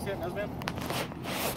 You see that nose band?